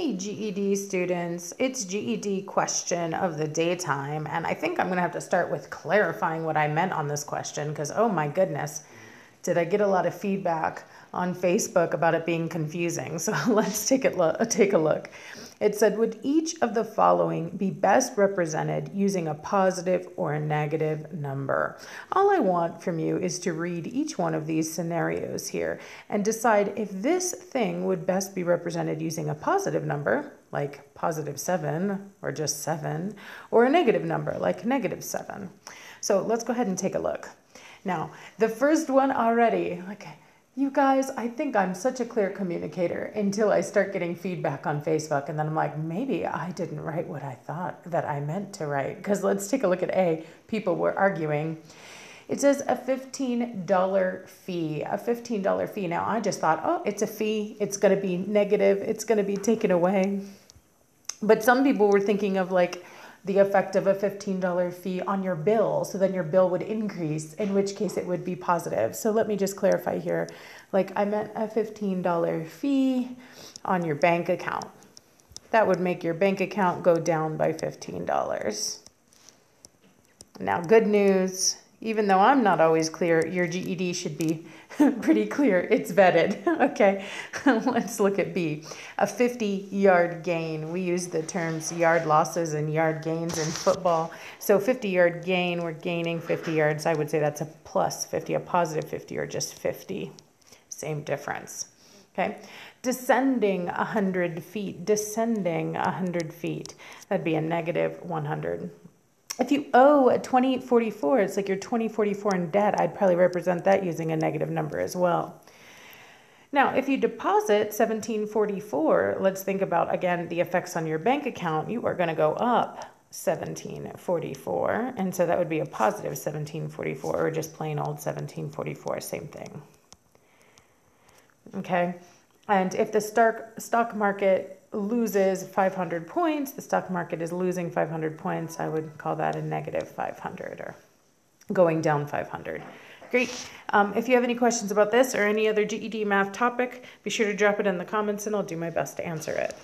Hey GED students, it's GED question of the day time, and I think I'm going to have to start with clarifying what I meant on this question because oh my goodness, did I get a lot of feedback on Facebook about it being confusing. So let's take a look. It said, would each of the following be best represented using a positive or a negative number? All I want from you is to read each one of these scenarios here and decide if this thing would best be represented using a positive number, like positive 7 or just 7, or a negative number, like negative 7. So let's go ahead and take a look. Now, the first one already, okay. You guys, I think I'm such a clear communicator until I start getting feedback on Facebook. And then I'm like, maybe I didn't write what I thought that I meant to write. Because let's take a look at A. People were arguing. It says a $15 fee, a $15 fee. Now, I just thought, oh, it's a fee. It's going to be negative. It's going to be taken away. But some people were thinking of like the effect of a $15 fee on your bill. So then your bill would increase, in which case it would be positive. So let me just clarify here. Like I meant a $15 fee on your bank account. That would make your bank account go down by $15. Now, good news, even though I'm not always clear, your GED should be pretty clear. It's vetted. Okay, let's look at B, a 50-yard gain. We use the terms yard losses and yard gains in football. So 50-yard gain, we're gaining 50 yards. I would say that's a plus 50, a positive 50, or just 50. Same difference. Okay, descending 100 feet, descending 100 feet. That'd be a negative 100. If you owe a 2044, it's like you're 2044 in debt. I'd probably represent that using a negative number as well. Now, if you deposit 1744, let's think about, again, the effects on your bank account. You are going to go up 1744, and so that would be a positive 1744, or just plain old 1744, same thing. Okay, and if the stock market loses 500 points, the stock market is losing 500 points, I would call that a negative 500 or going down 500. Great. If you have any questions about this or any other GED math topic, be sure to drop it in the comments and I'll do my best to answer it.